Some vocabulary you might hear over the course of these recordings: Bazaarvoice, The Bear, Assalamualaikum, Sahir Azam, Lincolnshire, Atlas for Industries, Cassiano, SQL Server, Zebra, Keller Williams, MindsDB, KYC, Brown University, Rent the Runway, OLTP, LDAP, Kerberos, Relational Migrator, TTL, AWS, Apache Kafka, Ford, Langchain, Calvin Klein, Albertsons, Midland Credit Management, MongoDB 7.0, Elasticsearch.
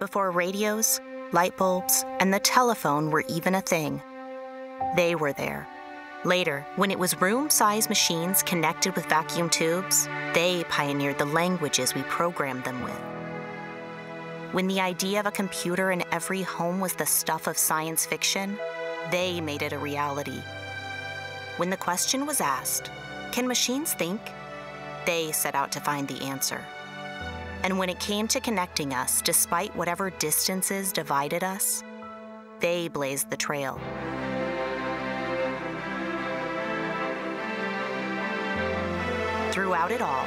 Before radios, light bulbs, and the telephone were even a thing, they were there. Later, when it was room-sized machines connected with vacuum tubes, they pioneered the languages we programmed them with. When the idea of a computer in every home was the stuff of science fiction, they made it a reality. When the question was asked, can machines think? They set out to find the answer. And when it came to connecting us, despite whatever distances divided us, they blazed the trail. Throughout it all,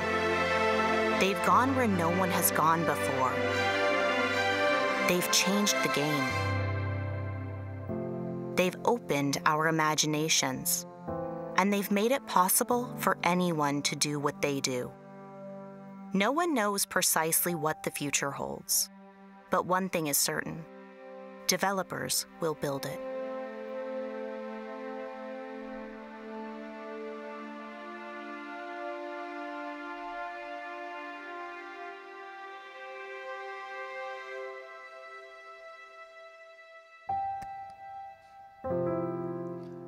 they've gone where no one has gone before. They've changed the game. They've opened our imaginations, and they've made it possible for anyone to do what they do. No one knows precisely what the future holds, but one thing is certain: developers will build it.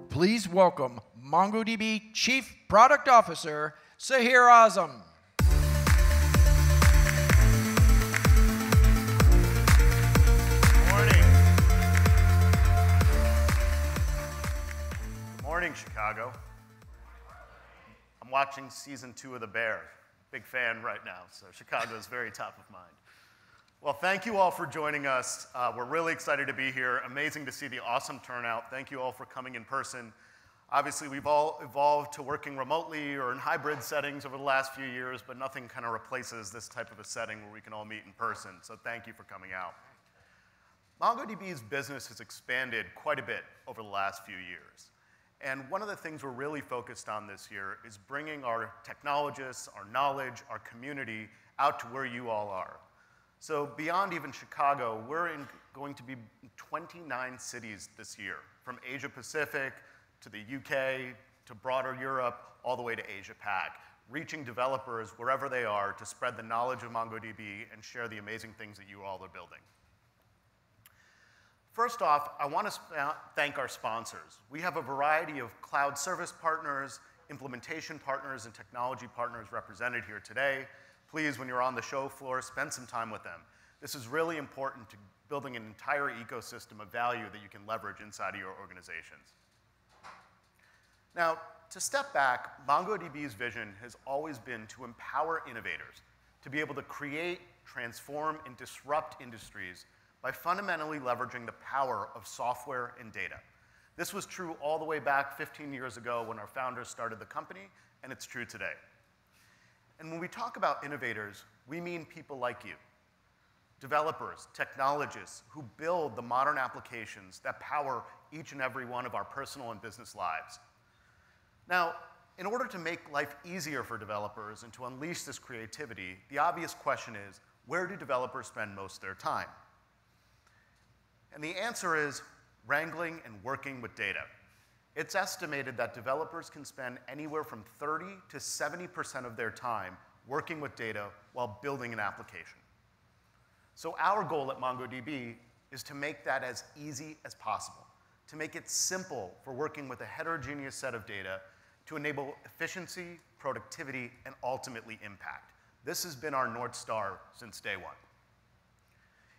Please welcome MongoDB Chief Product Officer, Sahir Azam. Good morning. Good morning, Chicago. I'm watching season 2 of The Bear. Big fan right now, so Chicago is very top of mind. Well, thank you all for joining us. We're really excited to be here. Amazing to see the awesome turnout. Thank you all for coming in person. Obviously, we've all evolved to working remotely or in hybrid settings over the last few years, but nothing kind of replaces this type of a setting where we can all meet in person. So thank you for coming out. MongoDB's business has expanded quite a bit over the last few years. And one of the things we're really focused on this year is bringing our technologists, our knowledge, our community out to where you all are. So beyond even Chicago, we're going to be in 29 cities this year, from Asia Pacific to the UK to broader Europe, all the way to Asia Pac, reaching developers wherever they are to spread the knowledge of MongoDB and share the amazing things that you all are building. First off, I want to thank our sponsors. We have a variety of cloud service partners, implementation partners, and technology partners represented here today. Please, when you're on the show floor, spend some time with them. This is really important to building an entire ecosystem of value that you can leverage inside of your organizations. Now, to step back, MongoDB's vision has always been to empower innovators to be able to create, transform, and disrupt industries by fundamentally leveraging the power of software and data. This was true all the way back 15 years ago when our founders started the company, and it's true today. And when we talk about innovators, we mean people like you, developers, technologists who build the modern applications that power each and every one of our personal and business lives. Now, in order to make life easier for developers and to unleash this creativity, the obvious question is, where do developers spend most of their time? And the answer is wrangling and working with data. It's estimated that developers can spend anywhere from 30 to 70% of their time working with data while building an application. So our goal at MongoDB is to make that as easy as possible, to make it simple for working with a heterogeneous set of data to enable efficiency, productivity, and ultimately impact. This has been our North Star since day one.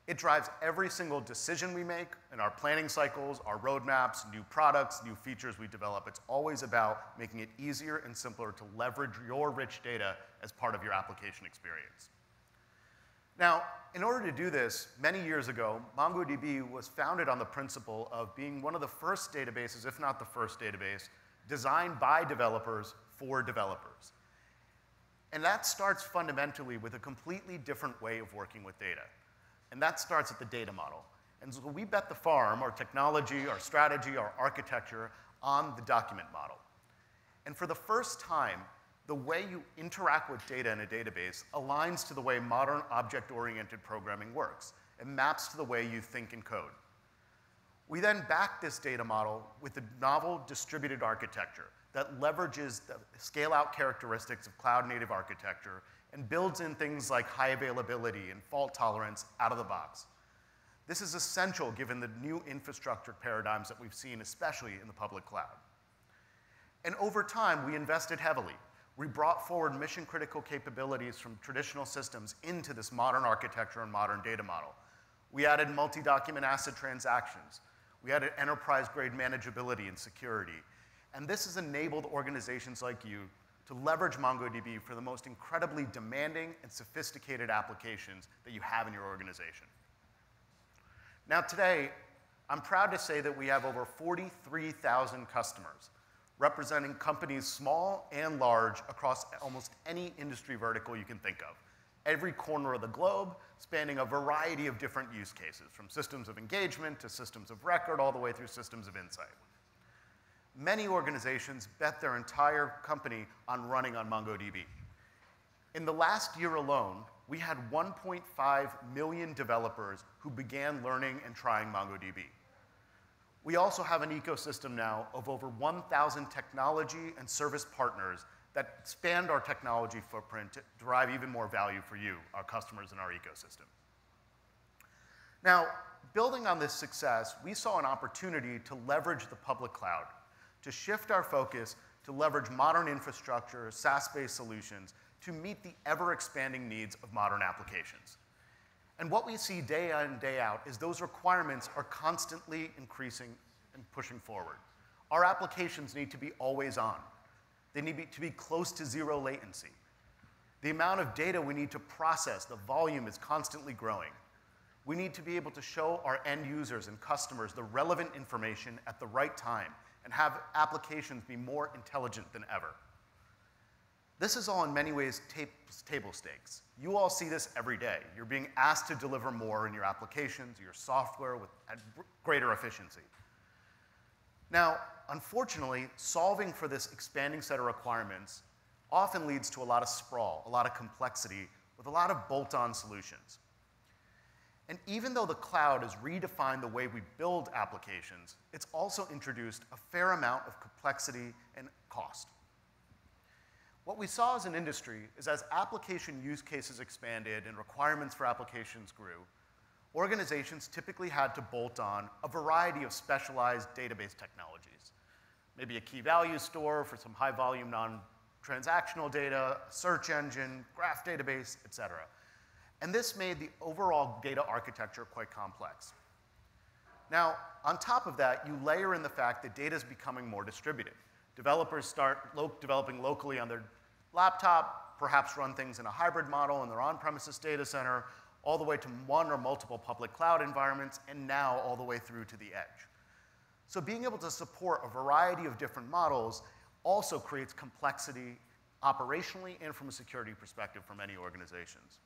It drives every single decision we make in our planning cycles, our roadmaps, new products, new features we develop. It's always about making it easier and simpler to leverage your rich data as part of your application experience. Now, in order to do this, many years ago, MongoDB was founded on the principle of being one of the first databases, if not the first database, designed by developers for developers. And that starts fundamentally with a completely different way of working with data. And that starts at the data model. And so we bet the farm, our technology, our strategy, our architecture, on the document model. And for the first time, the way you interact with data in a database aligns to the way modern object-oriented programming works. It maps to the way you think and code. We then back this data model with a novel distributed architecture that leverages the scale-out characteristics of cloud-native architecture and builds in things like high availability and fault tolerance out of the box. This is essential given the new infrastructure paradigms that we've seen, especially in the public cloud. And over time, we invested heavily. We brought forward mission-critical capabilities from traditional systems into this modern architecture and modern data model. We added multi-document ACID transactions. We added enterprise-grade manageability and security. And this has enabled organizations like you to leverage MongoDB for the most incredibly demanding and sophisticated applications that you have in your organization. Now today, I'm proud to say that we have over 43,000 customers, representing companies small and large across almost any industry vertical you can think of. Every corner of the globe, spanning a variety of different use cases, from systems of engagement to systems of record, all the way through systems of insight. Many organizations bet their entire company on running on MongoDB. In the last year alone, we had 1.5 million developers who began learning and trying MongoDB. We also have an ecosystem now of over 1,000 technology and service partners that expand our technology footprint to derive even more value for you, our customers, and our ecosystem. Now, building on this success, we saw an opportunity to leverage the public cloud, to shift our focus to leverage modern infrastructure, SaaS-based solutions, to meet the ever-expanding needs of modern applications. And what we see day in, day out is those requirements are constantly increasing and pushing forward. Our applications need to be always on. They need to be close to zero latency. The amount of data we need to process, the volume, is constantly growing. We need to be able to show our end users and customers the relevant information at the right time and have applications be more intelligent than ever. This is all in many ways table stakes. You all see this every day. You're being asked to deliver more in your applications, your software, at greater efficiency. Now, unfortunately, solving for this expanding set of requirements often leads to a lot of sprawl, a lot of complexity, with a lot of bolt-on solutions. And even though the cloud has redefined the way we build applications, it's also introduced a fair amount of complexity and cost. What we saw as an industry is as application use cases expanded and requirements for applications grew, organizations typically had to bolt on a variety of specialized database technologies. Maybe a key value store for some high volume non-transactional data, a search engine, graph database, et cetera. And this made the overall data architecture quite complex. Now, on top of that, you layer in the fact that data is becoming more distributed. Developers start developing locally on their laptop, perhaps run things in a hybrid model in their on-premises data center, all the way to one or multiple public cloud environments, and now all the way through to the edge. So being able to support a variety of different models also creates complexity operationally and from a security perspective for many organizations.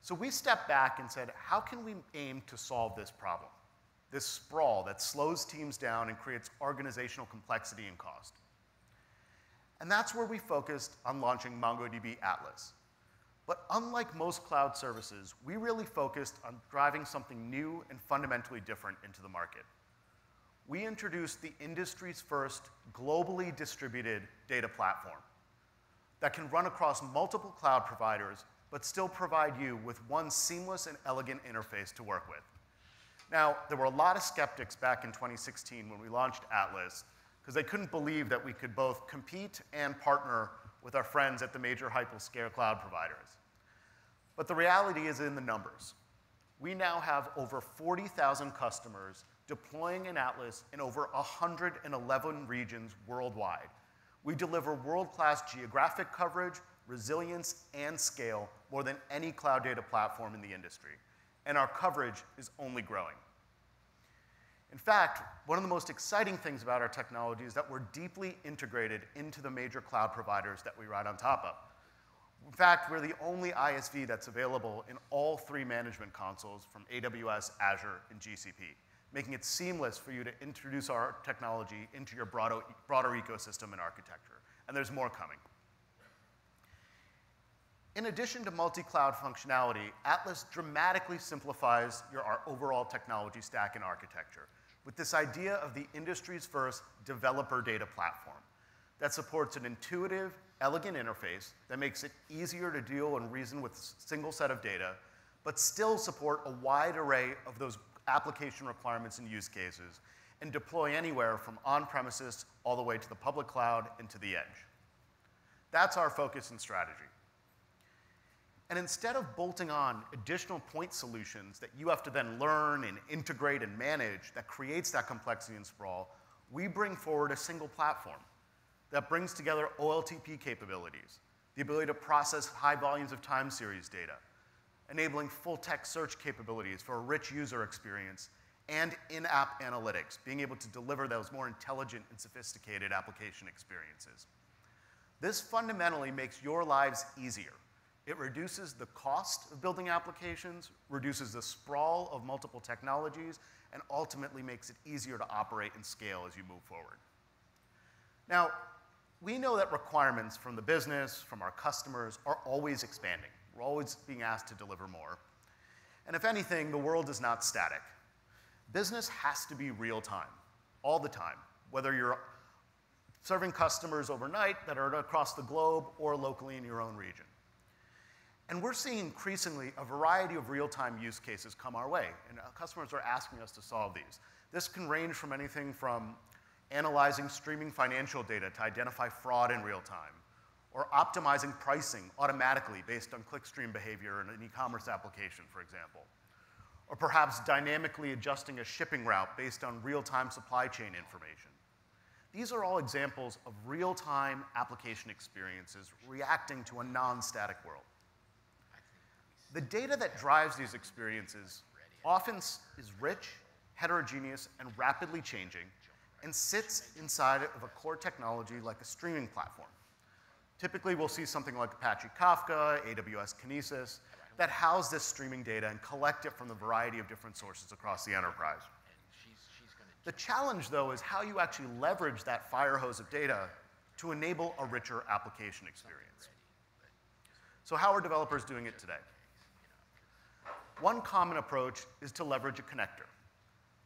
So we stepped back and said, how can we aim to solve this problem? This sprawl that slows teams down and creates organizational complexity and cost. And that's where we focused on launching MongoDB Atlas. But unlike most cloud services, we really focused on driving something new and fundamentally different into the market. We introduced the industry's first globally distributed data platform that can run across multiple cloud providers, but still provide you with one seamless and elegant interface to work with. Now, there were a lot of skeptics back in 2016 when we launched Atlas, because they couldn't believe that we could both compete and partner with our friends at the major hyperscale cloud providers. But the reality is in the numbers. We now have over 40,000 customers deploying an Atlas in over 111 regions worldwide. We deliver world-class geographic coverage, resilience, and scale more than any cloud data platform in the industry. And our coverage is only growing. In fact, one of the most exciting things about our technology is that we're deeply integrated into the major cloud providers that we ride on top of. In fact, we're the only ISV that's available in all three management consoles from AWS, Azure, and GCP, making it seamless for you to introduce our technology into your broader ecosystem and architecture. And there's more coming. In addition to multi-cloud functionality, Atlas dramatically simplifies your overall technology stack and architecture with this idea of the industry's first developer data platform that supports an intuitive, elegant interface that makes it easier to deal and reason with a single set of data, but still support a wide array of those application requirements and use cases, and deploy anywhere from on-premises all the way to the public cloud and to the edge. That's our focus and strategy. And instead of bolting on additional point solutions that you have to then learn and integrate and manage that creates that complexity and sprawl, we bring forward a single platform that brings together OLTP capabilities, the ability to process high volumes of time series data, enabling full-text search capabilities for a rich user experience, and in-app analytics, being able to deliver those more intelligent and sophisticated application experiences. This fundamentally makes your lives easier. It reduces the cost of building applications, reduces the sprawl of multiple technologies, and ultimately makes it easier to operate and scale as you move forward. Now, we know that requirements from the business, from our customers, are always expanding. We're always being asked to deliver more. And if anything, the world is not static. Business has to be real time, all the time, whether you're serving customers overnight that are across the globe or locally in your own region. And we're seeing increasingly a variety of real-time use cases come our way, and customers are asking us to solve these. This can range from anything from analyzing streaming financial data to identify fraud in real time, or optimizing pricing automatically based on clickstream behavior in an e-commerce application, for example, or perhaps dynamically adjusting a shipping route based on real-time supply chain information. These are all examples of real-time application experiences reacting to a non-static world. The data that drives these experiences often is rich, heterogeneous, and rapidly changing, and sits inside of a core technology like a streaming platform. Typically, we'll see something like Apache Kafka, AWS Kinesis, that house this streaming data and collect it from the variety of different sources across the enterprise. The challenge, though, is how you actually leverage that fire hose of data to enable a richer application experience. So how are developers doing it today? One common approach is to leverage a connector.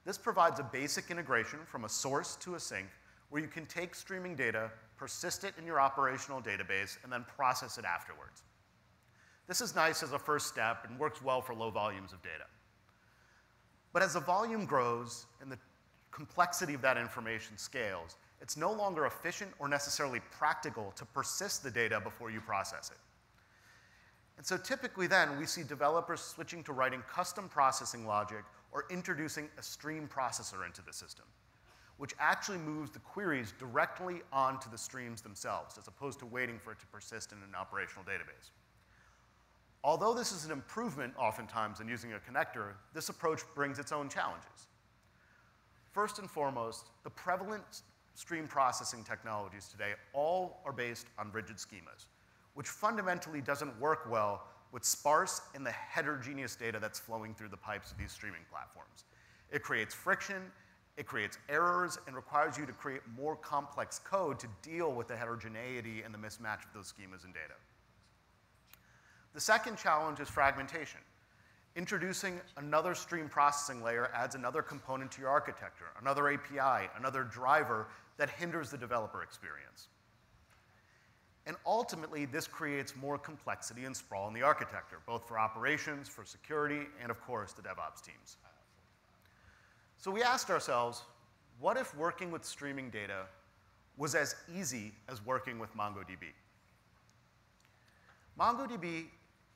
This provides a basic integration from a source to a sync where you can take streaming data, persist it in your operational database, and then process it afterwards. This is nice as a first step and works well for low volumes of data. But as the volume grows and the complexity of that information scales, it's no longer efficient or necessarily practical to persist the data before you process it. And so typically then, we see developers switching to writing custom processing logic or introducing a stream processor into the system, which actually moves the queries directly onto the streams themselves, as opposed to waiting for it to persist in an operational database. Although this is an improvement oftentimes in using a connector, this approach brings its own challenges. First and foremost, the prevalent stream processing technologies today all are based on rigid schemas, which fundamentally doesn't work well with sparse and the heterogeneous data that's flowing through the pipes of these streaming platforms. It creates friction, it creates errors, and requires you to create more complex code to deal with the heterogeneity and the mismatch of those schemas and data. The second challenge is fragmentation. Introducing another stream processing layer adds another component to your architecture, another API, another driver that hinders the developer experience. And ultimately, this creates more complexity and sprawl in the architecture, both for operations, for security, and of course, the DevOps teams. So we asked ourselves, what if working with streaming data was as easy as working with MongoDB? MongoDB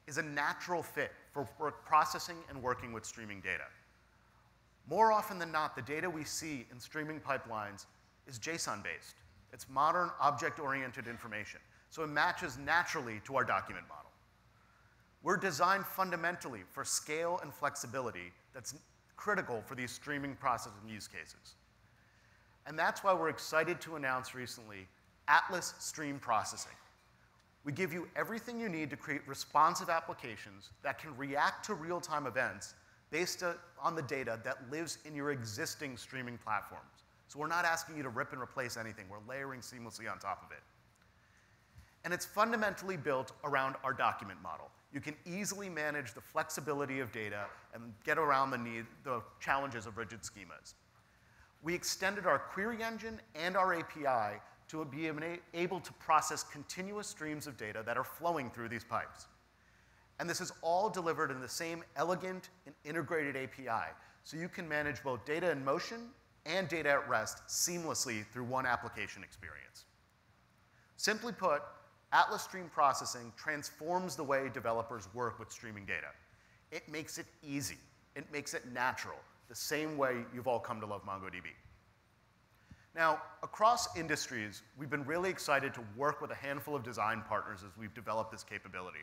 is a natural fit for processing and working with streaming data. More often than not, the data we see in streaming pipelines is JSON-based. It's modern, object-oriented information. So it matches naturally to our document model. We're designed fundamentally for scale and flexibility that's critical for these streaming processing use cases. And that's why we're excited to announce recently Atlas Stream Processing. We give you everything you need to create responsive applications that can react to real-time events based on the data that lives in your existing streaming platforms. So we're not asking you to rip and replace anything. We're layering seamlessly on top of it. And it's fundamentally built around our document model. You can easily manage the flexibility of data and get around the challenges of rigid schemas. We extended our query engine and our API to be able to process continuous streams of data that are flowing through these pipes. And this is all delivered in the same elegant and integrated API. So you can manage both data in motion and data at rest seamlessly through one application experience. Simply put, Atlas Stream Processing transforms the way developers work with streaming data. It makes it easy. It makes it natural, the same way you've all come to love MongoDB. Now, across industries, we've been really excited to work with a handful of design partners as we've developed this capability.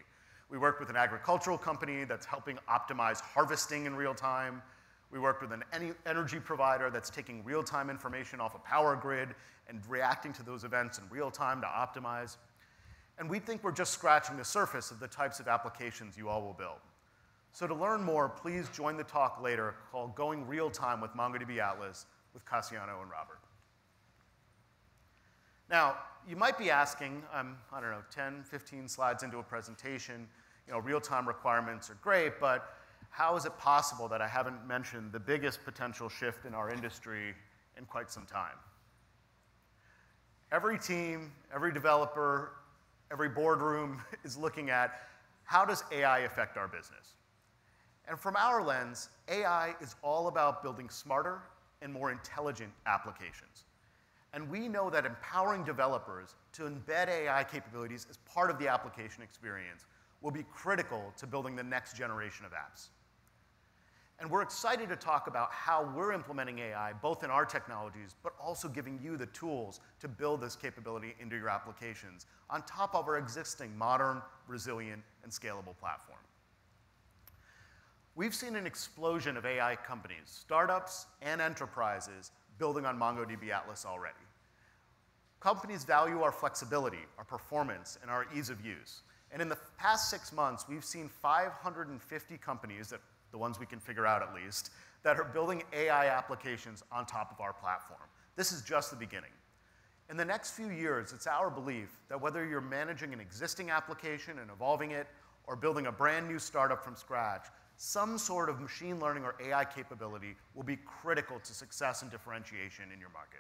We worked with an agricultural company that's helping optimize harvesting in real time. We worked with an energy provider that's taking real-time information off a power grid and reacting to those events in real time to optimize. And we think we're just scratching the surface of the types of applications you all will build. So to learn more, please join the talk later called Going Real Time with MongoDB Atlas with Cassiano and Robert. Now, you might be asking, I don't know, 10, 15 slides into a presentation, you know, real-time requirements are great, but how is it possible that I haven't mentioned the biggest potential shift in our industry in quite some time? Every team, every developer, every boardroom is looking at how does AI affect our business? And from our lens, AI is all about building smarter and more intelligent applications. And we know that empowering developers to embed AI capabilities as part of the application experience will be critical to building the next generation of apps. And we're excited to talk about how we're implementing AI both in our technologies, but also giving you the tools to build this capability into your applications on top of our existing modern, resilient, and scalable platform. We've seen an explosion of AI companies, startups, and enterprises building on MongoDB Atlas already. Companies value our flexibility, our performance, and our ease of use. And in the past 6 months, we've seen 550 companies, that, the ones we can figure out at least, that are building AI applications on top of our platform. This is just the beginning. In the next few years, it's our belief that whether you're managing an existing application and evolving it, or building a brand new startup from scratch, some sort of machine learning or AI capability will be critical to success and differentiation in your market.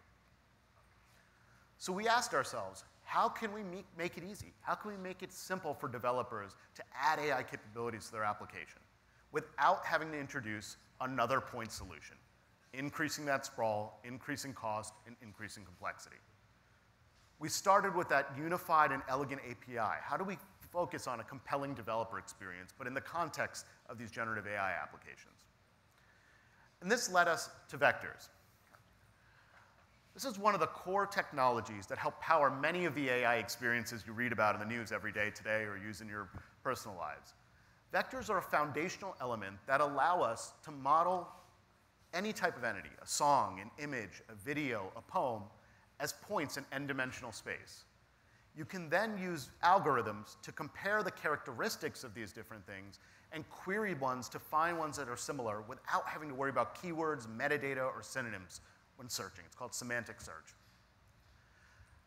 So we asked ourselves, how can we make it easy? How can we make it simple for developers to add AI capabilities to their application without having to introduce another point solution, increasing that sprawl, increasing cost, and increasing complexity? We started with that unified and elegant API. How do we focus on a compelling developer experience, but in the context of these generative AI applications? And this led us to vectors. This is one of the core technologies that help power many of the AI experiences you read about in the news every day today or use in your personal lives. Vectors are a foundational element that allow us to model any type of entity, a song, an image, a video, a poem, as points in n-dimensional space. You can then use algorithms to compare the characteristics of these different things and query ones to find ones that are similar without having to worry about keywords, metadata, or synonyms when searching. It's called semantic search.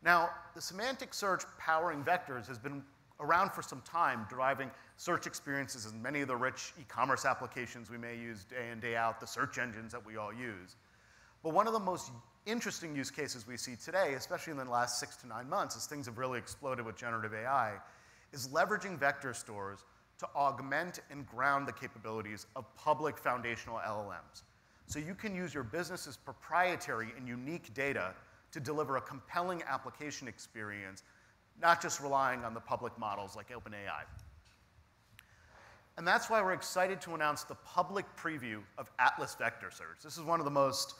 Now, the semantic search powering vectors has been around for some time, driving search experiences in many of the rich e-commerce applications we may use day in, day out, the search engines that we all use. But one of the most interesting use cases we see today, especially in the last 6 to 9 months, as things have really exploded with generative AI, is leveraging vector stores to augment and ground the capabilities of public foundational LLMs. So you can use your business's proprietary and unique data to deliver a compelling application experience, not just relying on the public models like OpenAI. And that's why we're excited to announce the public preview of Atlas Vector Search. This is one of the most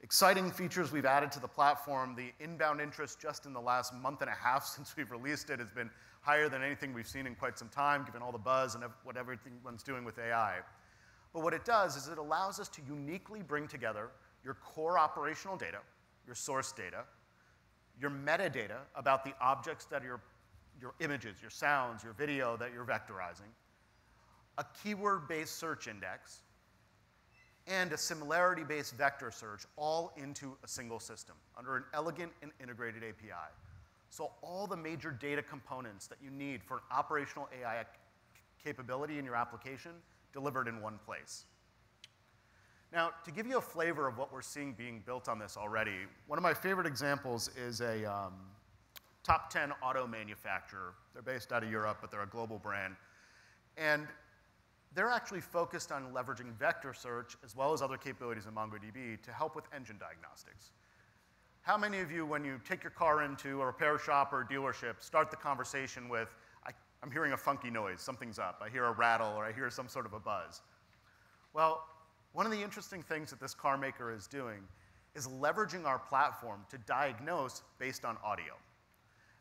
exciting features we've added to the platform. The inbound interest just in the last month and a half since we've released it has been higher than anything we've seen in quite some time, given all the buzz and what everyone's doing with AI. But what it does is it allows us to uniquely bring together your core operational data, your source data, your metadata about the objects that are your images, your sounds, your video that you're vectorizing, a keyword-based search index, and a similarity-based vector search all into a single system under an elegant and integrated API. So all the major data components that you need for an operational AI capability in your application delivered in one place. Now, to give you a flavor of what we're seeing being built on this already, one of my favorite examples is a top 10 auto manufacturer. They're based out of Europe, but they're a global brand. And they're actually focused on leveraging vector search as well as other capabilities in MongoDB to help with engine diagnostics. How many of you, when you take your car into a repair shop or a dealership, start the conversation with, I'm hearing a funky noise, something's up, I hear a rattle, or I hear some sort of a buzz? Well, one of the interesting things that this car maker is doing is leveraging our platform to diagnose based on audio.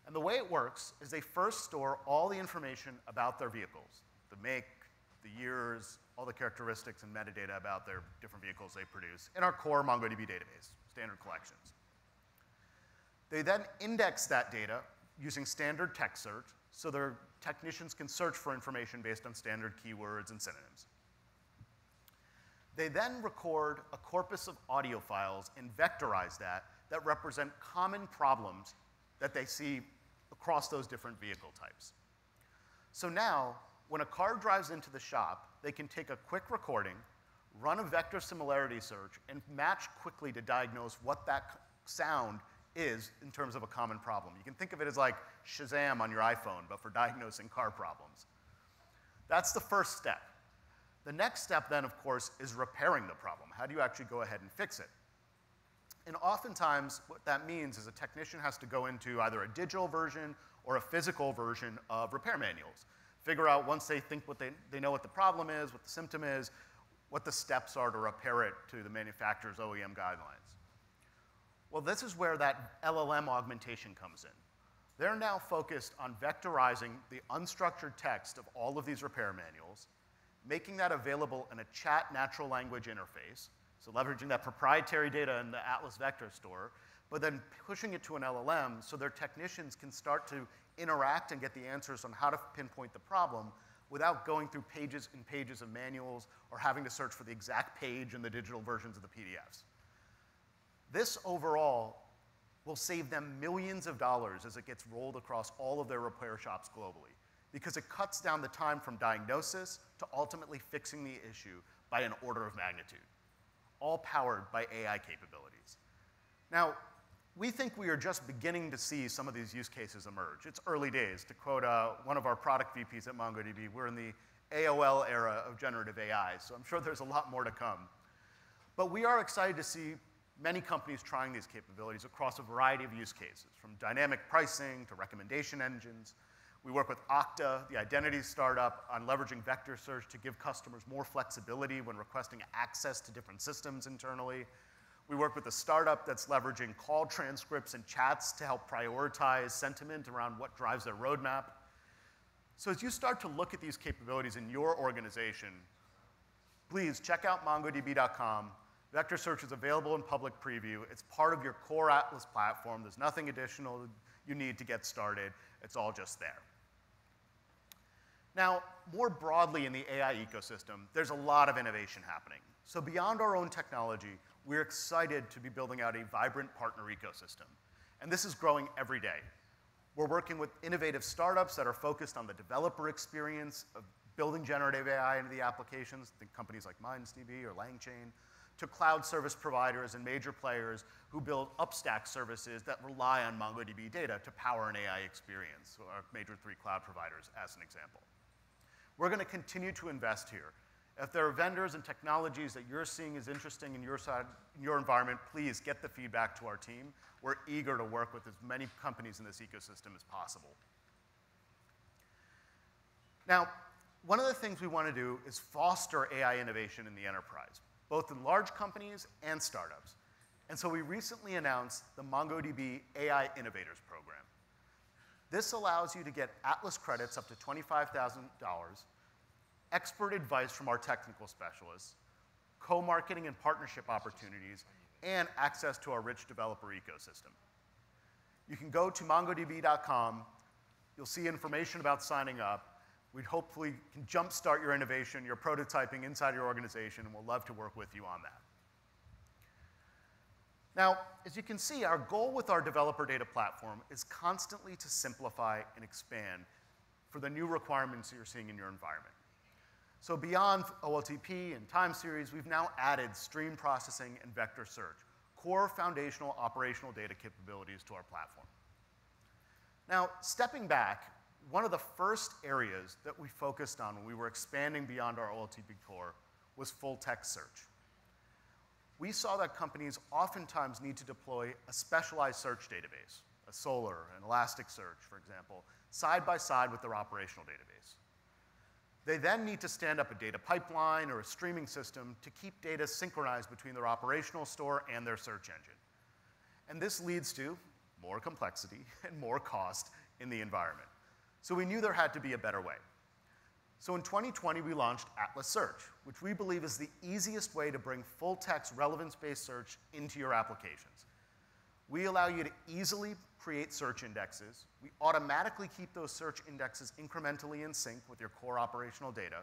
And the way it works is they first store all the information about their vehicles, the make, the years, all the characteristics and metadata about their different vehicles they produce in our core MongoDB database, standard collections. They then index that data using standard text search, so their technicians can search for information based on standard keywords and synonyms. They then record a corpus of audio files and vectorize that represent common problems that they see across those different vehicle types. So now, when a car drives into the shop, they can take a quick recording, run a vector similarity search, and match quickly to diagnose what that sound is in terms of a common problem. You can think of it as like Shazam on your iPhone, but for diagnosing car problems. That's the first step. The next step then, of course, is repairing the problem. How do you actually go ahead and fix it? And oftentimes, what that means is a technician has to go into either a digital version or a physical version of repair manuals. Figure out once they think they know what the problem is, what the symptom is, what the steps are to repair it to the manufacturer's OEM guidelines. Well, this is where that LLM augmentation comes in. They're now focused on vectorizing the unstructured text of all of these repair manuals, making that available in a chat natural language interface, so leveraging that proprietary data in the Atlas Vector Store, but then pushing it to an LLM so their technicians can start to interact and get the answers on how to pinpoint the problem without going through pages and pages of manuals or having to search for the exact page in the digital versions of the PDFs. This overall will save them millions of dollars as it gets rolled across all of their repair shops globally, because it cuts down the time from diagnosis to ultimately fixing the issue by an order of magnitude, all powered by AI capabilities. Now, we think we are just beginning to see some of these use cases emerge. It's early days. To quote one of our product VPs at MongoDB, we're in the AOL era of generative AI, so I'm sure there's a lot more to come. But we are excited to see many companies trying these capabilities across a variety of use cases, from dynamic pricing to recommendation engines. We work with Okta, the identity startup, on leveraging vector search to give customers more flexibility when requesting access to different systems internally. We work with a startup that's leveraging call transcripts and chats to help prioritize sentiment around what drives their roadmap. So as you start to look at these capabilities in your organization, please check out mongodb.com. Vector search is available in public preview. It's part of your core Atlas platform. There's nothing additional you need to get started. It's all just there. Now, more broadly in the AI ecosystem, there's a lot of innovation happening. So beyond our own technology, we're excited to be building out a vibrant partner ecosystem. And this is growing every day. We're working with innovative startups that are focused on the developer experience of building generative AI into the applications, think companies like MindsDB or Langchain, to cloud service providers and major players who build upstack services that rely on MongoDB data to power an AI experience, so our major three cloud providers as an example. We're going to continue to invest here. If there are vendors and technologies that you're seeing as interesting in your environment, please get the feedback to our team. We're eager to work with as many companies in this ecosystem as possible. Now, one of the things we want to do is foster AI innovation in the enterprise, both in large companies and startups. And so we recently announced the MongoDB AI Innovators Program. This allows you to get Atlas credits up to $25,000, expert advice from our technical specialists, co-marketing and partnership opportunities, and access to our rich developer ecosystem. You can go to mongodb.com. You'll see information about signing up. We hopefully can jumpstart your innovation, your prototyping inside your organization, and we'll love to work with you on that. Now, as you can see, our goal with our developer data platform is constantly to simplify and expand for the new requirements you're seeing in your environment. So beyond OLTP and time series, we've now added stream processing and vector search, core foundational operational data capabilities to our platform. Now, stepping back, one of the first areas that we focused on when we were expanding beyond our OLTP core was full text search. We saw that companies oftentimes need to deploy a specialized search database, a Solr, an Elasticsearch, for example, side by side with their operational database. They then need to stand up a data pipeline or a streaming system to keep data synchronized between their operational store and their search engine. And this leads to more complexity and more cost in the environment. So we knew there had to be a better way. So in 2020, we launched Atlas Search, which we believe is the easiest way to bring full-text relevance-based search into your applications. We allow you to easily create search indexes. We automatically keep those search indexes incrementally in sync with your core operational data.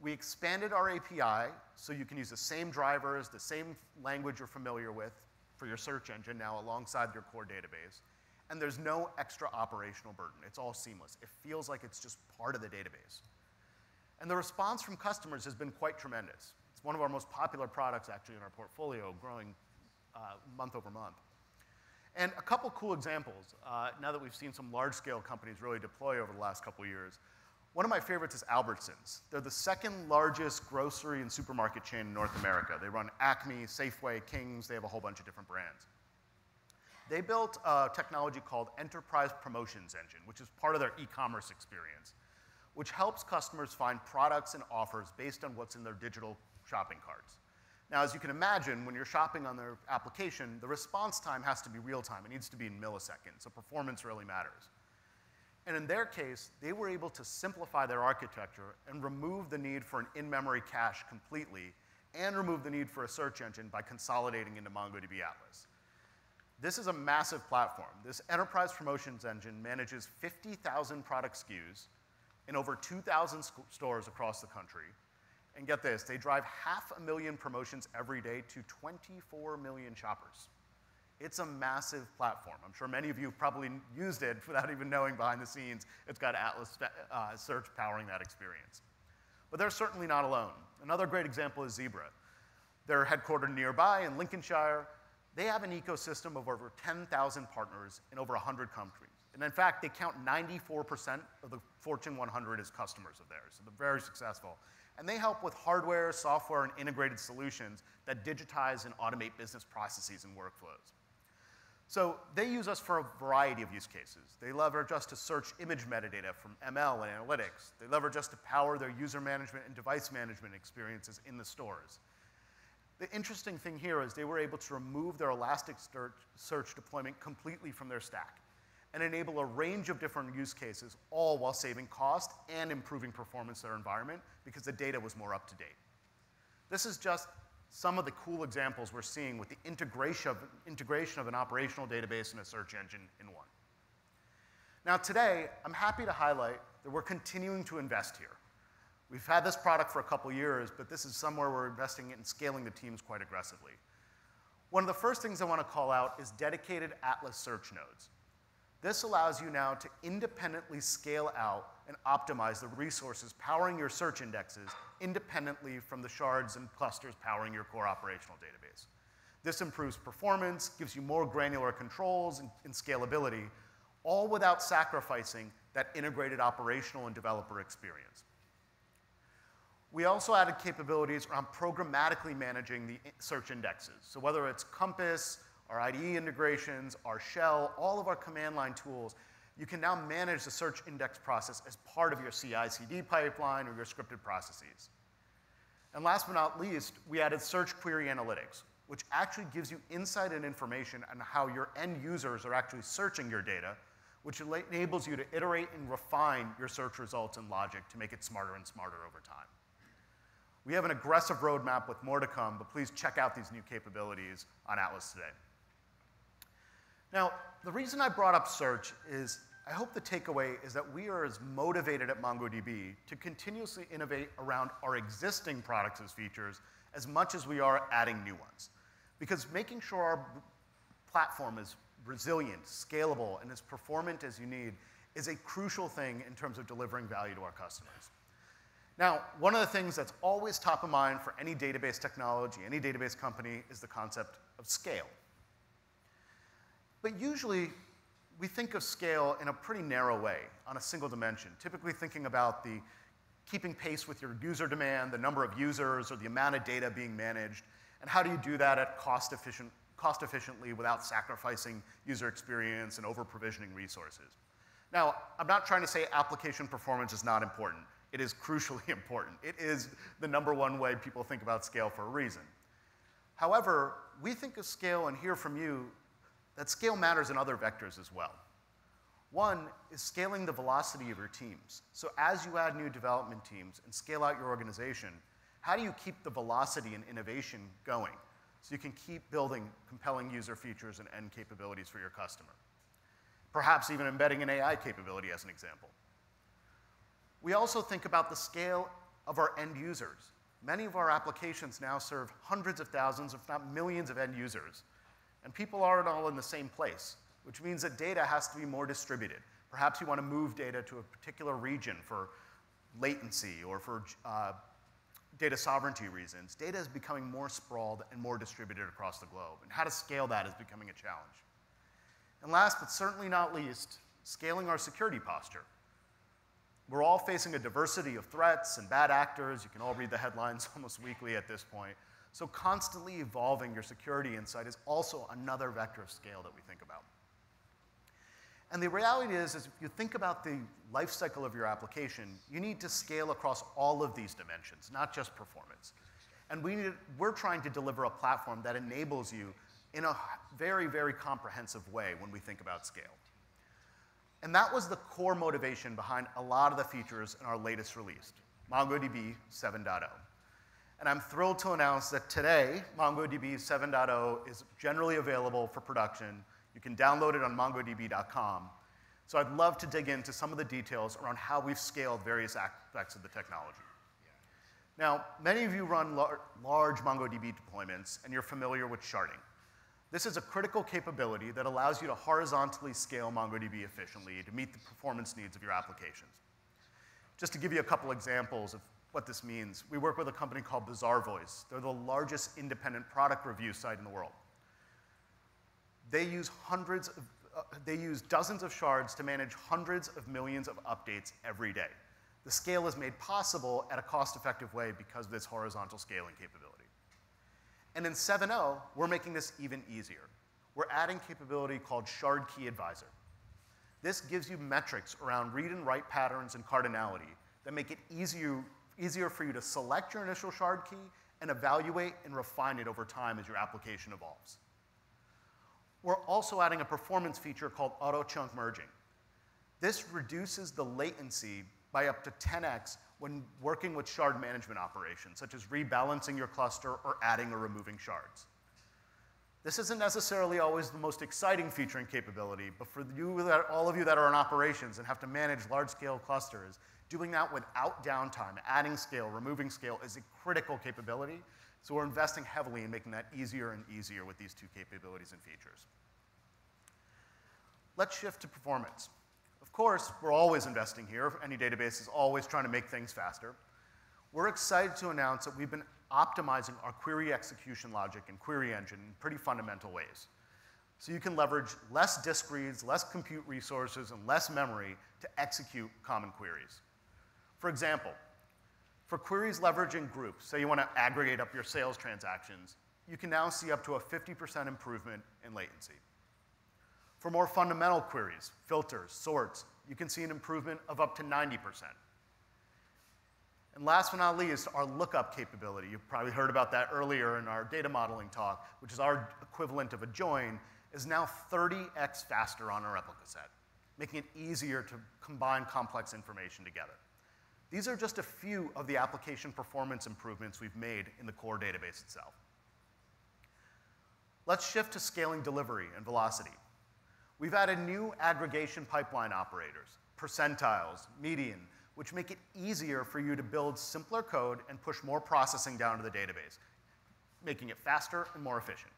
We expanded our API so you can use the same drivers, the same language you're familiar with for your search engine now alongside your core database. And there's no extra operational burden. It's all seamless. It feels like it's just part of the database. And the response from customers has been quite tremendous. It's one of our most popular products actually in our portfolio, growing month over month. And a couple cool examples, now that we've seen some large-scale companies really deploy over the last couple years. One of my favorites is Albertsons. They're the second largest grocery and supermarket chain in North America. They run Acme, Safeway, Kings. They have a whole bunch of different brands. They built a technology called Enterprise Promotions Engine, which is part of their e-commerce experience, which helps customers find products and offers based on what's in their digital shopping carts. Now, as you can imagine, when you're shopping on their application, the response time has to be real time. It needs to be in milliseconds, so performance really matters. And in their case, they were able to simplify their architecture and remove the need for an in-memory cache completely and remove the need for a search engine by consolidating into MongoDB Atlas. This is a massive platform. This Enterprise Promotions Engine manages 50,000 product SKUs in over 2,000 stores across the country. And get this, they drive 500,000 promotions every day to 24 million shoppers. It's a massive platform. I'm sure many of you probably used it without even knowing behind the scenes. It's got Atlas Search powering that experience. But they're certainly not alone. Another great example is Zebra. They're headquartered nearby in Lincolnshire. They have an ecosystem of over 10,000 partners in over 100 countries. And in fact, they count 94% of the Fortune 100 as customers of theirs. So they're very successful. And they help with hardware, software, and integrated solutions that digitize and automate business processes and workflows. So they use us for a variety of use cases. They leverage us to search image metadata from ML and analytics. They leverage us to power their user management and device management experiences in the stores. The interesting thing here is they were able to remove their Elasticsearch deployment completely from their stack and enable a range of different use cases, all while saving cost and improving performance of their environment because the data was more up to date. This is just some of the cool examples we're seeing with the integration of an operational database and a search engine in one. Now today, I'm happy to highlight that we're continuing to invest here. We've had this product for a couple years, but this is somewhere we're investing in scaling the teams quite aggressively. One of the first things I want to call out is dedicated Atlas search nodes. This allows you now to independently scale out and optimize the resources powering your search indexes independently from the shards and clusters powering your core operational database. This improves performance, gives you more granular controls and scalability, all without sacrificing that integrated operational and developer experience. We also added capabilities around programmatically managing the search indexes. So whether it's Compass, our IDE integrations, our shell, all of our command line tools, you can now manage the search index process as part of your CI/CD pipeline or your scripted processes. And last but not least, we added search query analytics, which actually gives you insight and information on how your end users are actually searching your data, which enables you to iterate and refine your search results and logic to make it smarter and smarter over time. We have an aggressive roadmap with more to come, but please check out these new capabilities on Atlas today. Now, the reason I brought up search is I hope the takeaway is that we are as motivated at MongoDB to continuously innovate around our existing products as features as much as we are adding new ones. Because making sure our platform is resilient, scalable, and as performant as you need is a crucial thing in terms of delivering value to our customers. Now, one of the things that's always top of mind for any database technology, any database company, is the concept of scale. But usually, we think of scale in a pretty narrow way on a single dimension, typically thinking about the keeping pace with your user demand, the number of users, or the amount of data being managed, and how do you do that at cost efficiently without sacrificing user experience and over-provisioning resources. Now, I'm not trying to say application performance is not important. It is crucially important. It is the number one way people think about scale for a reason. However, we think of scale and hear from you that scale matters in other vectors as well. One is scaling the velocity of your teams. So as you add new development teams and scale out your organization, how do you keep the velocity and innovation going so you can keep building compelling user features and end capabilities for your customer? Perhaps even embedding an AI capability as an example. We also think about the scale of our end users. Many of our applications now serve hundreds of thousands, if not millions, of end users. And people aren't all in the same place, which means that data has to be more distributed. Perhaps you want to move data to a particular region for latency or for data sovereignty reasons. Data is becoming more sprawled and more distributed across the globe. And how to scale that is becoming a challenge. And last but certainly not least, scaling our security posture. We're all facing a diversity of threats and bad actors. You can all read the headlines almost weekly at this point. So constantly evolving your security insight is also another vector of scale that we think about. And the reality is if you think about the life cycle of your application, you need to scale across all of these dimensions, not just performance. And we're trying to deliver a platform that enables you in a very, very comprehensive way when we think about scale. And that was the core motivation behind a lot of the features in our latest release, MongoDB 7.0. And I'm thrilled to announce that today, MongoDB 7.0 is generally available for production. You can download it on mongodb.com. So I'd love to dig into some of the details around how we've scaled various aspects of the technology. Now, many of you run large MongoDB deployments, and you're familiar with sharding. This is a critical capability that allows you to horizontally scale MongoDB efficiently to meet the performance needs of your applications. Just to give you a couple examples of what this means, we work with a company called Bazaarvoice. They're the largest independent product review site in the world. They use dozens of shards to manage hundreds of millions of updates every day. The scale is made possible at a cost-effective way because of this horizontal scaling capability. And in 7.0, we're making this even easier. We're adding capability called Shard Key Advisor. This gives you metrics around read and write patterns and cardinality that make it easier for you to select your initial shard key and evaluate and refine it over time as your application evolves. We're also adding a performance feature called Auto Chunk Merging. This reduces the latency by up to 10x when working with shard management operations, such as rebalancing your cluster or adding or removing shards. This isn't necessarily always the most exciting feature and capability, but for all of you that are in operations and have to manage large-scale clusters, doing that without downtime, adding scale, removing scale, is a critical capability. So we're investing heavily in making that easier and easier with these two capabilities and features. Let's shift to performance. Of course, we're always investing here. Any database is always trying to make things faster. We're excited to announce that we've been optimizing our query execution logic and query engine in pretty fundamental ways. So you can leverage less disk reads, less compute resources, and less memory to execute common queries. For example, for queries leveraging groups, say you want to aggregate up your sales transactions, you can now see up to a 50% improvement in latency. For more fundamental queries, filters, sorts, you can see an improvement of up to 90%. And last but not least, our lookup capability. You probably heard about that earlier in our data modeling talk, which is our equivalent of a join, is now 30x faster on our replica set, making it easier to combine complex information together. These are just a few of the application performance improvements we've made in the core database itself. Let's shift to scaling delivery and velocity. We've added new aggregation pipeline operators, percentiles, median, which make it easier for you to build simpler code and push more processing down to the database, making it faster and more efficient.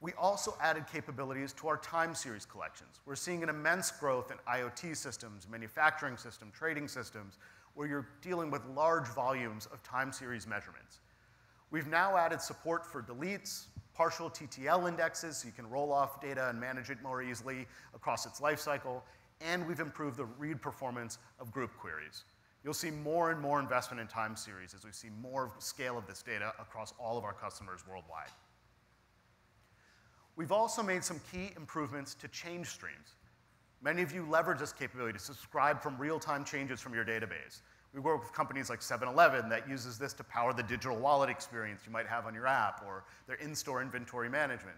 We also added capabilities to our time series collections. We're seeing an immense growth in IoT systems, manufacturing systems, trading systems, where you're dealing with large volumes of time series measurements. We've now added support for deletes, partial TTL indexes, so you can roll off data and manage it more easily across its lifecycle, and we've improved the read performance of group queries. You'll see more and more investment in time series as we see more scale of this data across all of our customers worldwide. We've also made some key improvements to change streams. Many of you leverage this capability to subscribe from real-time changes from your database. We work with companies like 7-Eleven that uses this to power the digital wallet experience you might have on your app or their in-store inventory management.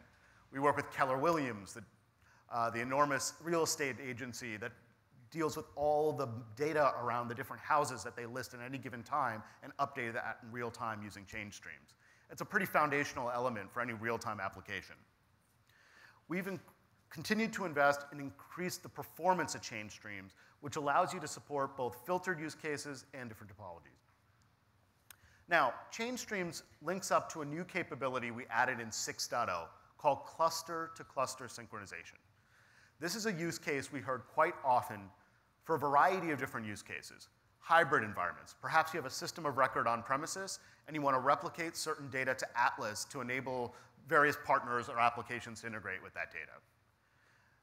We work with Keller Williams, the enormous real estate agency that deals with all the data around the different houses that they list at any given time and update that in real time using change streams. It's a pretty foundational element for any real-time application. We've continued to invest and increase the performance of change streams, which allows you to support both filtered use cases and different topologies. Now, change streams links up to a new capability we added in 6.0 called cluster-to-cluster synchronization. This is a use case we heard quite often for a variety of different use cases. Hybrid environments. Perhaps you have a system of record on premises and you want to replicate certain data to Atlas to enable various partners or applications to integrate with that data.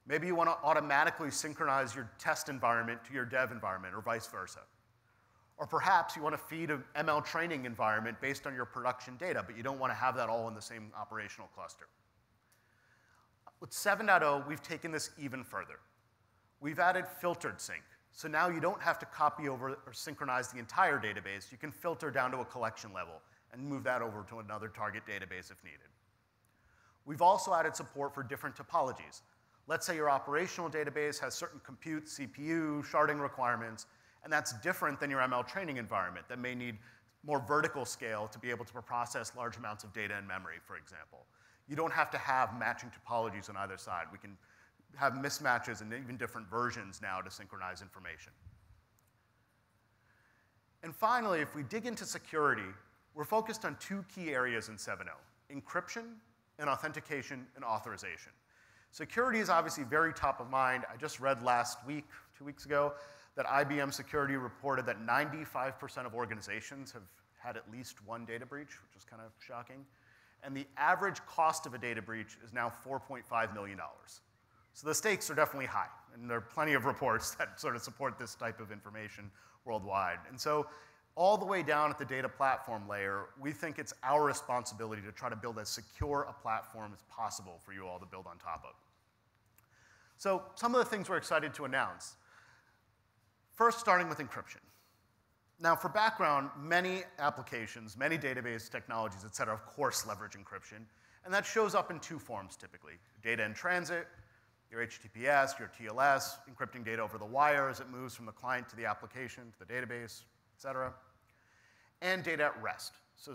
Maybe you want to automatically synchronize your test environment to your dev environment or vice versa. Or perhaps you want to feed an ML training environment based on your production data, but you don't want to have that all in the same operational cluster. With 7.0, we've taken this even further. We've added filtered sync. So now you don't have to copy over or synchronize the entire database. You can filter down to a collection level and move that over to another target database if needed. We've also added support for different topologies. Let's say your operational database has certain compute, CPU, sharding requirements, and that's different than your ML training environment that may need more vertical scale to be able to process large amounts of data in memory, for example. You don't have to have matching topologies on either side. We can have mismatches and even different versions now to synchronize information. And finally, if we dig into security, we're focused on two key areas in 7.0, encryption and authentication and authorization. Security is obviously very top of mind. I just read last week, 2 weeks ago, that IBM Security reported that 95% of organizations have had at least one data breach, which is kind of shocking. And the average cost of a data breach is now $4.5 million. So the stakes are definitely high, and there are plenty of reports that sort of support this type of information worldwide. And so all the way down at the data platform layer, we think it's our responsibility to try to build as secure a platform as possible for you all to build on top of. So some of the things we're excited to announce. First, starting with encryption. Now, for background, many applications, many database technologies, et cetera, of course, leverage encryption. And that shows up in two forms, typically. Data in transit, your HTTPS, your TLS, encrypting data over the wire as it moves from the client to the application, to the database, et cetera. And data at rest, so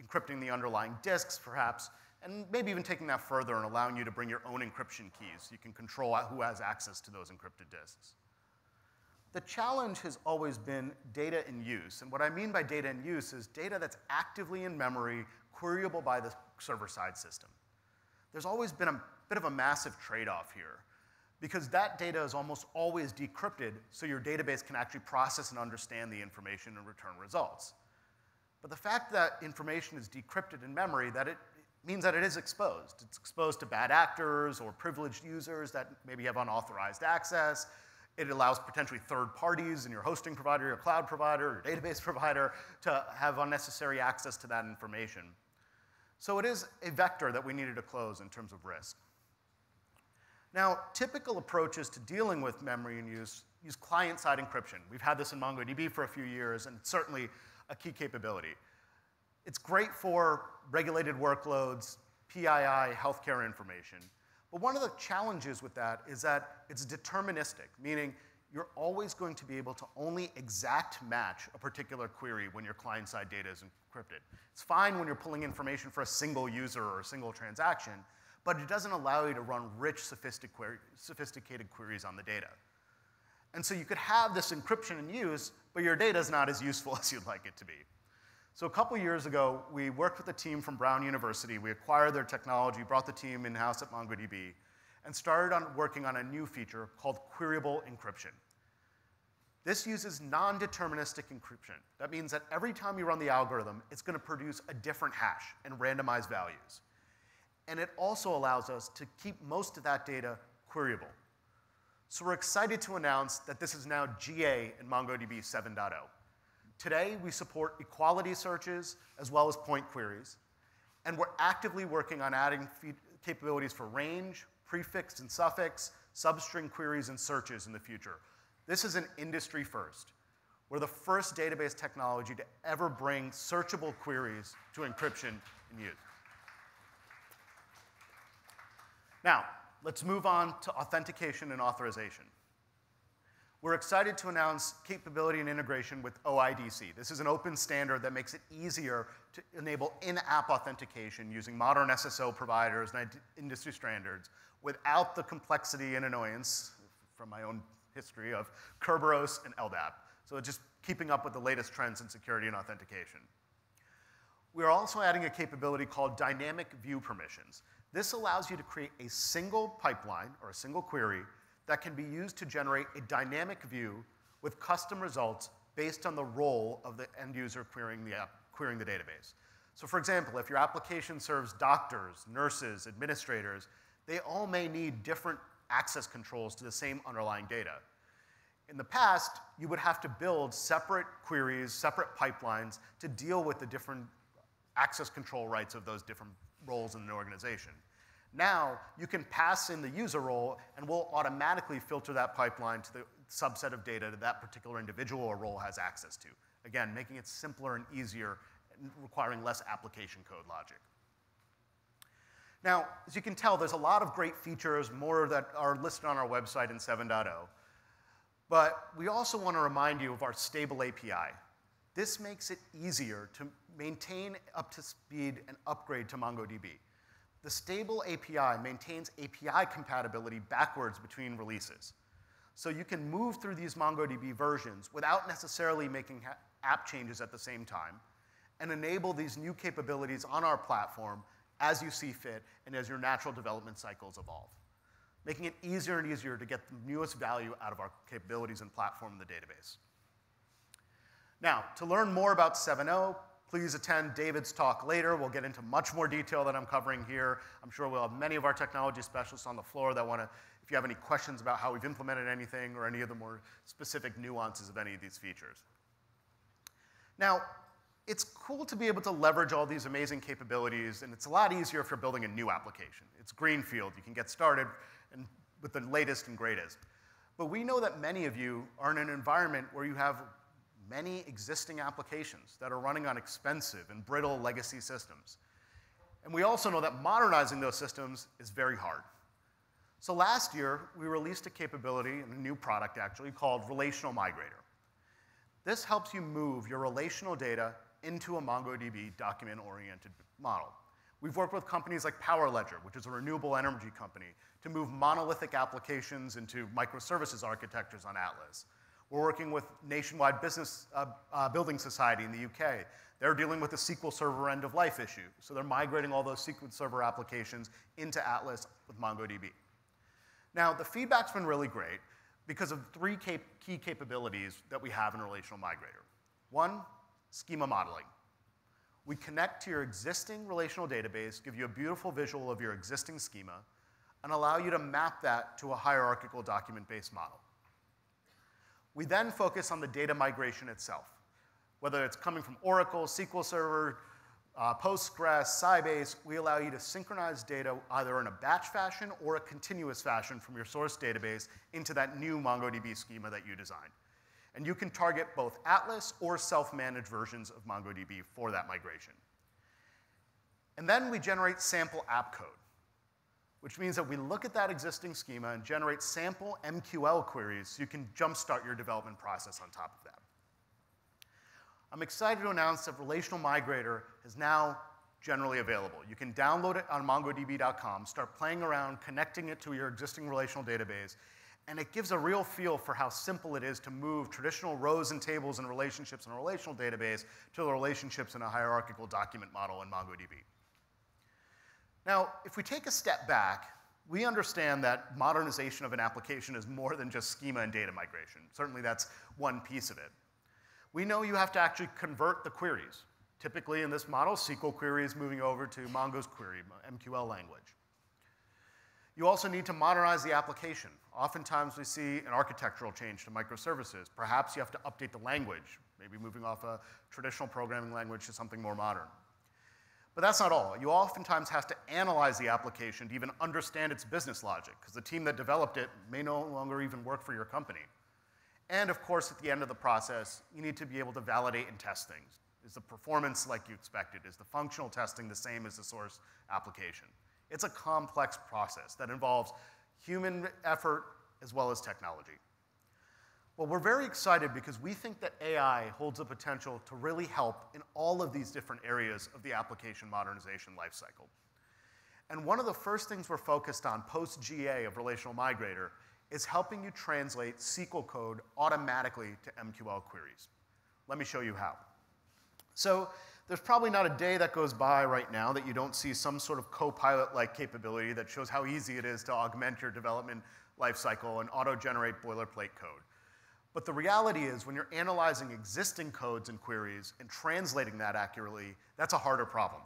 encrypting the underlying disks, perhaps, and maybe even taking that further and allowing you to bring your own encryption keys so you can control who has access to those encrypted disks. The challenge has always been data in use, and what I mean by data in use is data that's actively in memory, queryable by the server-side system. There's always been a bit of a massive trade-off here, because that data is almost always decrypted, so your database can actually process and understand the information and return results. But the fact that information is decrypted in memory, that it means that it is exposed. It's exposed to bad actors or privileged users that maybe have unauthorized access. It allows potentially third parties and your hosting provider, your cloud provider, your database provider to have unnecessary access to that information. So it is a vector that we needed to close in terms of risk. Now, typical approaches to dealing with memory and use client-side encryption. We've had this in MongoDB for a few years, and it's certainly a key capability. It's great for regulated workloads, PII, healthcare information. But one of the challenges with that is that it's deterministic, meaning you're always going to be able to only exact match a particular query when your client-side data is encrypted. It's fine when you're pulling information for a single user or a single transaction, but it doesn't allow you to run rich, sophisticated queries on the data. And so you could have this encryption in use, but your data is not as useful as you'd like it to be. So a couple years ago, we worked with a team from Brown University. We acquired their technology, brought the team in-house at MongoDB, and started working on a new feature called queryable encryption. This uses non-deterministic encryption. That means that every time you run the algorithm, it's going to produce a different hash and randomized values. And it also allows us to keep most of that data queryable. So we're excited to announce that this is now GA in MongoDB 7.0. Today, we support equality searches as well as point queries. And we're actively working on adding capabilities for range, prefix and suffix, substring queries, and searches in the future. This is an industry first. We're the first database technology to ever bring searchable queries to encryption in use. Now, let's move on to authentication and authorization. We're excited to announce capability and integration with OIDC. This is an open standard that makes it easier to enable in-app authentication using modern SSO providers and industry standards without the complexity and annoyance from my own history of Kerberos and LDAP. So just keeping up with the latest trends in security and authentication. We're also adding a capability called dynamic view permissions. This allows you to create a single pipeline or a single query that can be used to generate a dynamic view with custom results based on the role of the end user querying the database. So for example, if your application serves doctors, nurses, administrators, they all may need different access controls to the same underlying data. In the past, you would have to build separate queries, separate pipelines to deal with the different access control rights of those different roles in an organization. Now, you can pass in the user role and we'll automatically filter that pipeline to the subset of data that that particular individual or role has access to. Again, making it simpler and easier and requiring less application code logic. Now, as you can tell, there's a lot of great features, more that are listed on our website in 7.0. But we also want to remind you of our stable API. This makes it easier to maintain up to speed and upgrade to MongoDB. The stable API maintains API compatibility backwards between releases. So you can move through these MongoDB versions without necessarily making app changes at the same time and enable these new capabilities on our platform as you see fit and as your natural development cycles evolve, making it easier and easier to get the newest value out of our capabilities and platform in the database. Now, to learn more about 7.0, please attend David's talk later. We'll get into much more detail than I'm covering here. I'm sure we'll have many of our technology specialists on the floor that want to, if you have any questions about how we've implemented anything or any of the more specific nuances of any of these features. Now, it's cool to be able to leverage all these amazing capabilities, and it's a lot easier if you're building a new application. It's greenfield. You can get started with the latest and greatest. But we know that many of you are in an environment where you have many existing applications that are running on expensive and brittle legacy systems. And we also know that modernizing those systems is very hard. So last year, we released a capability, and a new product actually, called Relational Migrator. This helps you move your relational data into a MongoDB document-oriented model. We've worked with companies like PowerLedger, which is a renewable energy company, to move monolithic applications into microservices architectures on Atlas. We're working with Nationwide Business Building Society in the UK. They're dealing with a SQL Server end-of-life issue, so they're migrating all those SQL Server applications into Atlas with MongoDB. Now, the feedback's been really great because of three key capabilities that we have in Relational Migrator. One, schema modeling. We connect to your existing relational database, give you a beautiful visual of your existing schema, and allow you to map that to a hierarchical document-based model. We then focus on the data migration itself, whether it's coming from Oracle, SQL Server, Postgres, Sybase. We allow you to synchronize data either in a batch fashion or a continuous fashion from your source database into that new MongoDB schema that you designed. And you can target both Atlas or self-managed versions of MongoDB for that migration. And then we generate sample app code, which means that we look at that existing schema and generate sample MQL queries so you can jumpstart your development process on top of that. I'm excited to announce that Relational Migrator is now generally available. You can download it on mongodb.com, start playing around, connecting it to your existing relational database, and it gives a real feel for how simple it is to move traditional rows and tables and relationships in a relational database to the relationships in a hierarchical document model in MongoDB. Now, if we take a step back, we understand that modernization of an application is more than just schema and data migration. Certainly that's one piece of it. We know you have to actually convert the queries. Typically in this model, SQL queries moving over to Mongo's query, MQL language. You also need to modernize the application. Oftentimes we see an architectural change to microservices. Perhaps you have to update the language, maybe moving off a traditional programming language to something more modern. But that's not all. You oftentimes have to analyze the application to even understand its business logic, because the team that developed it may no longer even work for your company. And of course, at the end of the process, you need to be able to validate and test things. Is the performance like you expected? Is the functional testing the same as the source application? It's a complex process that involves human effort as well as technology. Well, we're very excited because we think that AI holds the potential to really help in all of these different areas of the application modernization lifecycle. And one of the first things we're focused on post-GA of Relational Migrator is helping you translate SQL code automatically to MQL queries. Let me show you how. So there's probably not a day that goes by right now that you don't see some sort of co-pilot-like capability that shows how easy it is to augment your development lifecycle and auto-generate boilerplate code. But the reality is when you're analyzing existing codes and queries and translating that accurately, that's a harder problem.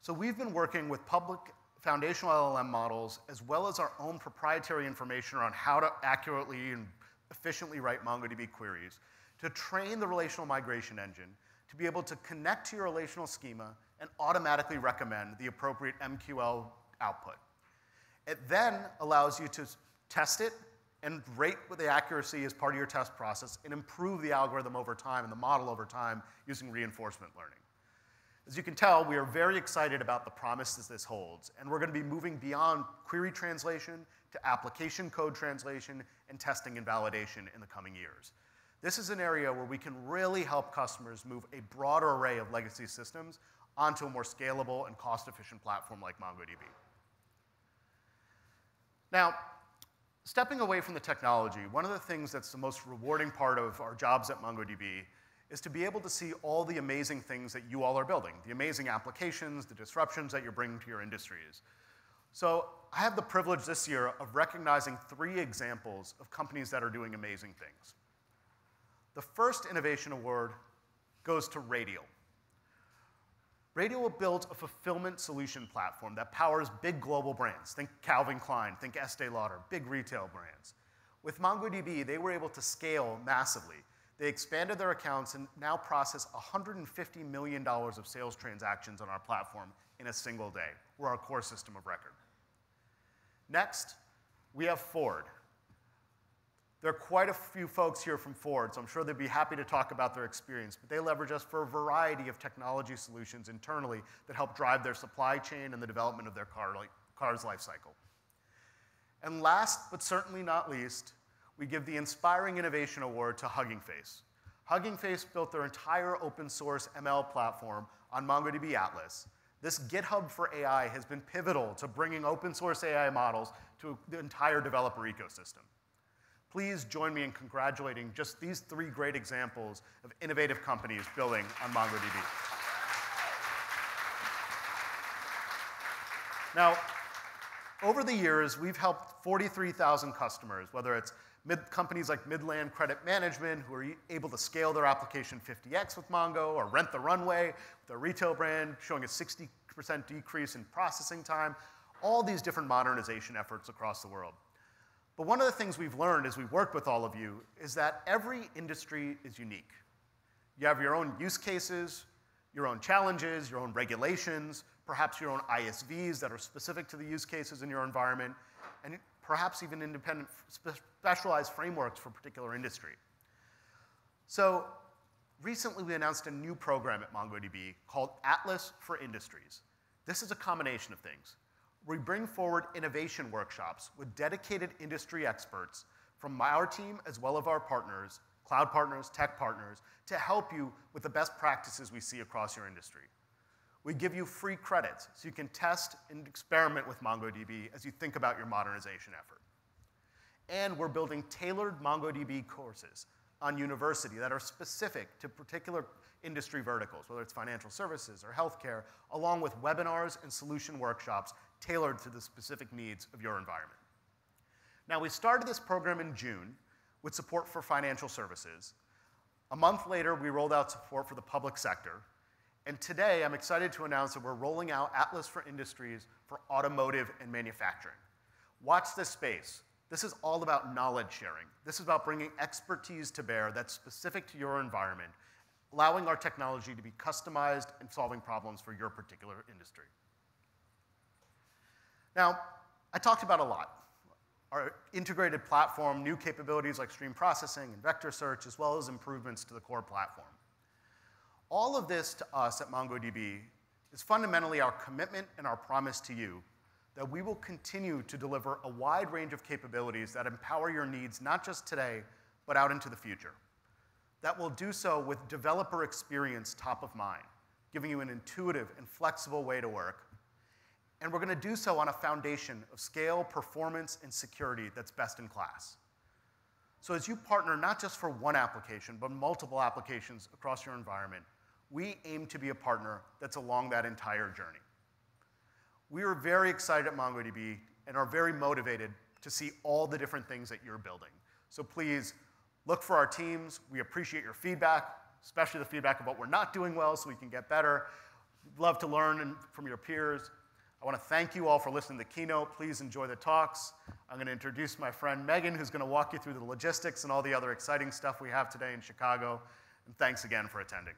So we've been working with public foundational LLM models as well as our own proprietary information around how to accurately and efficiently write MongoDB queries to train the relational migration engine to be able to connect to your relational schema and automatically recommend the appropriate MQL output. It then allows you to test it and rate with the accuracy as part of your test process and improve the algorithm over time and the model over time using reinforcement learning. As you can tell, we are very excited about the promises this holds, and we're going to be moving beyond query translation to application code translation and testing and validation in the coming years. This is an area where we can really help customers move a broader array of legacy systems onto a more scalable and cost-efficient platform like MongoDB. Now, stepping away from the technology, one of the things that's the most rewarding part of our jobs at MongoDB is to be able to see all the amazing things that you all are building, the amazing applications, the disruptions that you're bringing to your industries. So I have the privilege this year of recognizing 3 examples of companies that are doing amazing things. The first innovation award goes to Radial. Radial builds a fulfillment solution platform that powers big global brands. Think Calvin Klein, think Estee Lauder, big retail brands. With MongoDB, they were able to scale massively. They expanded their accounts and now process $150 million of sales transactions on our platform in a single day. We're our core system of record. Next, we have Ford. There are quite a few folks here from Ford, so I'm sure they'd be happy to talk about their experience, but they leverage us for a variety of technology solutions internally that help drive their supply chain and the development of their car's life cycle. And last, but certainly not least, we give the Inspiring Innovation Award to Hugging Face. Hugging Face built their entire open source ML platform on MongoDB Atlas. This GitHub for AI has been pivotal to bringing open source AI models to the entire developer ecosystem. Please join me in congratulating just these 3 great examples of innovative companies building on MongoDB. Now, over the years, we've helped 43,000 customers, whether it's companies like Midland Credit Management, who are able to scale their application 50x with Mongo, or Rent the Runway, their retail brand, showing a 60% decrease in processing time, all these different modernization efforts across the world. But one of the things we've learned as we've worked with all of you is that every industry is unique. You have your own use cases, your own challenges, your own regulations, perhaps your own ISVs that are specific to the use cases in your environment, and perhaps even independent specialized frameworks for particular industry. So recently we announced a new program at MongoDB called Atlas for Industries. This is a combination of things. We bring forward innovation workshops with dedicated industry experts from our team as well as our partners, cloud partners, tech partners, to help you with the best practices we see across your industry. We give you free credits so you can test and experiment with MongoDB as you think about your modernization effort. And we're building tailored MongoDB courses on university that are specific to particular industry verticals, whether it's financial services or healthcare, along with webinars and solution workshops tailored to the specific needs of your environment. Now, we started this program in June with support for financial services. A month later, we rolled out support for the public sector. And today, I'm excited to announce that we're rolling out Atlas for Industries for automotive and manufacturing. Watch this space. This is all about knowledge sharing. This is about bringing expertise to bear that's specific to your environment, allowing our technology to be customized and solving problems for your particular industry. Now, I talked about a lot. Our integrated platform, new capabilities like stream processing and vector search, as well as improvements to the core platform. All of this to us at MongoDB is fundamentally our commitment and our promise to you that we will continue to deliver a wide range of capabilities that empower your needs, not just today, but out into the future. That will do so with developer experience top of mind, giving you an intuitive and flexible way to work. And we're going to do so on a foundation of scale, performance, and security that's best in class. So as you partner not just for one application, but multiple applications across your environment, we aim to be a partner that's along that entire journey. We are very excited at MongoDB and are very motivated to see all the different things that you're building. So please look for our teams. We appreciate your feedback, especially the feedback of what we're not doing well so we can get better. We'd love to learn from your peers. I want to thank you all for listening to the keynote. Please enjoy the talks. I'm going to introduce my friend Megan, who's going to walk you through the logistics and all the other exciting stuff we have today in Chicago. And thanks again for attending.